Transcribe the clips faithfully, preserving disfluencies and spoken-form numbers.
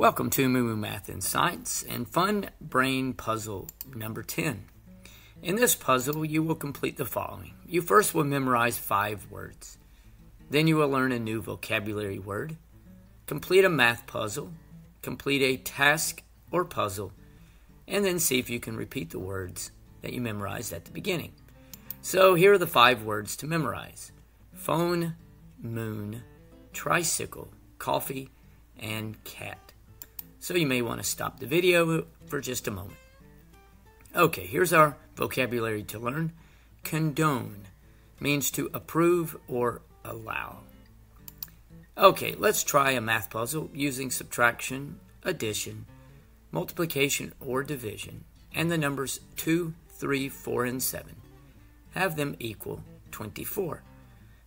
Welcome to Moo Moo Math and Science and Fun Brain Puzzle number ten. In this puzzle, you will complete the following. You first will memorize five words. Then you will learn a new vocabulary word, complete a math puzzle, complete a task or puzzle, and then see if you can repeat the words that you memorized at the beginning. So here are the five words to memorize: phone, moon, tricycle, coffee, and cat. So you may want to stop the video for just a moment. Okay, here's our vocabulary to learn. Condone means to approve or allow. Okay, let's try a math puzzle using subtraction, addition, multiplication or division, and the numbers two, three, four, and seven. Have them equal twenty-four.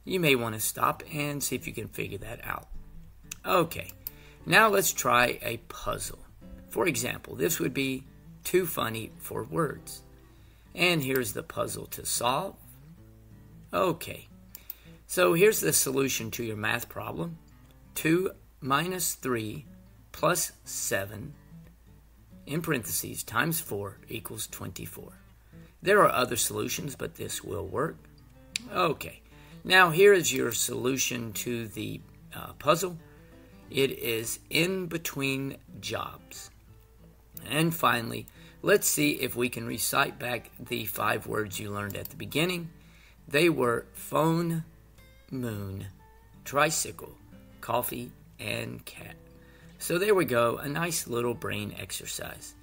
You may want to stop and see if you can figure that out. Okay. Now let's try a puzzle. For example, this would be too funny for words. And here's the puzzle to solve. Okay, so here's the solution to your math problem. two minus three plus seven, in parentheses, times four equals twenty-four. There are other solutions, but this will work. Okay, now here is your solution to the uh, puzzle. It is in between jobs. And finally, let's see if we can recite back the five words you learned at the beginning. They were phone, moon, tricycle, coffee, and cat. So there we go, a nice little brain exercise.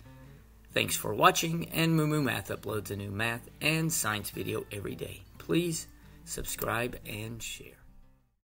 Thanks for watching, and Moo Moo Math uploads a new math and science video every day. Please subscribe and share.